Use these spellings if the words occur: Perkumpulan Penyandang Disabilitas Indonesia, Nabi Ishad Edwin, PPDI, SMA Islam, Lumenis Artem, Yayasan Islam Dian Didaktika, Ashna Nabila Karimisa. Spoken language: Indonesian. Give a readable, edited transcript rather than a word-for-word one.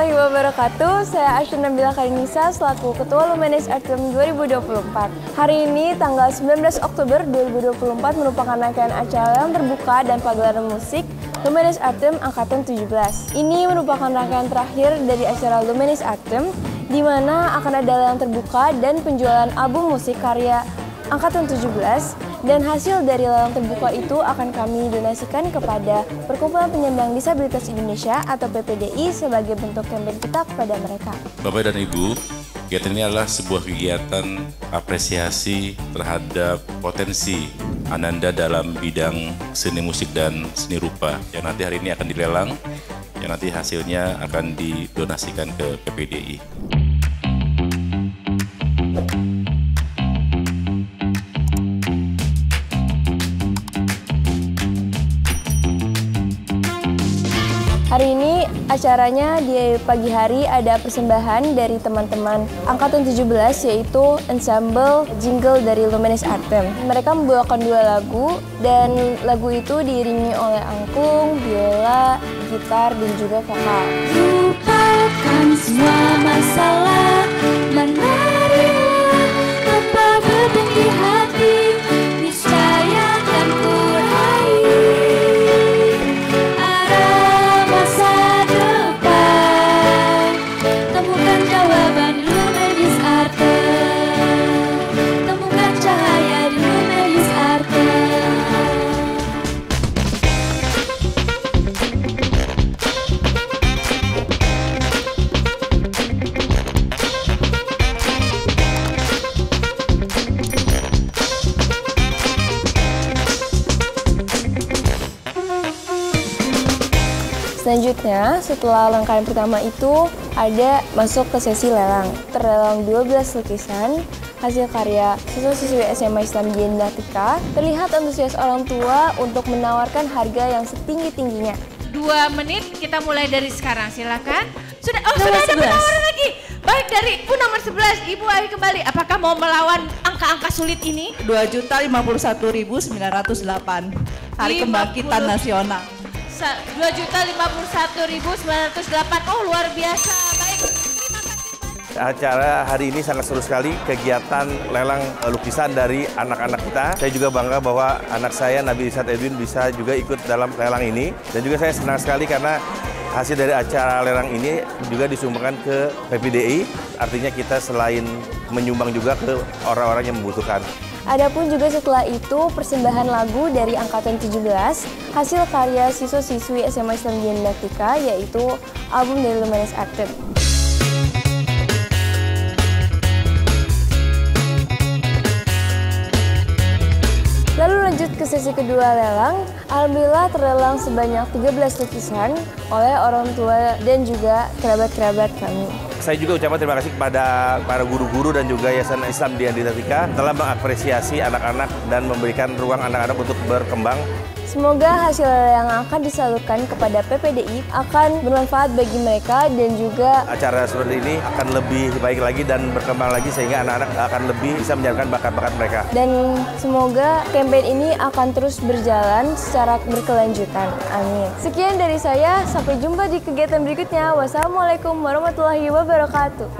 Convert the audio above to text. warahmatullahi wabarakatuh. Saya Ashna Nabila Karimisa selaku Ketua Lumenis Artem 2024. Hari ini tanggal 19 Oktober 2024 merupakan rangkaian acara yang terbuka dan pagelaran musik Lumenis Artem Angkatan 17. Ini merupakan rangkaian terakhir dari acara Lumenis Artem, di mana akan ada yang terbuka dan penjualan album musik karya Angkatan 17. Dan hasil dari lelang terbuka itu akan kami donasikan kepada Perkumpulan Penyandang Disabilitas Indonesia atau PPDI sebagai bentuk kampanye kita kepada mereka. Bapak dan Ibu, kegiatan ini adalah sebuah kegiatan apresiasi terhadap potensi Ananda dalam bidang seni musik dan seni rupa yang nanti hari ini akan dilelang, yang nanti hasilnya akan didonasikan ke PPDI. Hari ini acaranya di pagi hari ada persembahan dari teman-teman Angkatan 17 yaitu ensemble jingle dari Lumenis Artem. Mereka membawakan dua lagu dan lagu itu diiringi oleh angklung, biola, gitar dan juga vokal. Lupakan semua masalah, menarilah apa beban di hati. Selanjutnya, setelah rangkaian pertama itu ada masuk ke sesi lelang. Terlelang 12 lukisan hasil karya siswa-siswi SMA Islam Dian Didaktika. Terlihat antusias orang tua untuk menawarkan harga yang setinggi-tingginya. 2 menit, kita mulai dari sekarang, silakan. Sudah, sudah ada penawaran lagi. Baik, dari Ibu nomor 11, Ibu Ayu kembali. Apakah mau melawan angka-angka sulit ini? 2.051.908. Hari Kebangkitan Nasional. 2.051.908. Oh, luar biasa. Baik. Terima kasih. Acara hari ini sangat seru sekali, kegiatan lelang lukisan dari anak-anak kita. Saya juga bangga bahwa anak saya Nabi Ishad Edwin bisa juga ikut dalam lelang ini, dan juga saya senang sekali karena hasil dari acara lelang ini juga disumbangkan ke PPDI. Artinya kita selain menyumbang juga ke orang-orang yang membutuhkan. Adapun juga setelah itu persembahan lagu dari Angkatan 17 hasil karya siswa-siswi SMA Islam Dian Didaktika yaitu album dari Lumenis Artem. Lalu lanjut ke sesi kedua lelang. Alhamdulillah terlelang sebanyak 13 lukisan oleh orang tua dan juga kerabat-kerabat kami. Saya juga ucapkan terima kasih kepada para guru-guru dan juga Yayasan Islam Dian Didaktika telah mengapresiasi anak-anak dan memberikan ruang anak-anak untuk berkembang. Semoga hasil yang akan disalurkan kepada PPDI akan bermanfaat bagi mereka dan juga acara seperti ini akan lebih baik lagi dan berkembang lagi sehingga anak-anak akan lebih bisa menjalankan bakat-bakat mereka. Dan semoga kampanye ini akan terus berjalan secara berkelanjutan. Amin. Sekian dari saya, sampai jumpa di kegiatan berikutnya. Wassalamualaikum warahmatullahi wabarakatuh.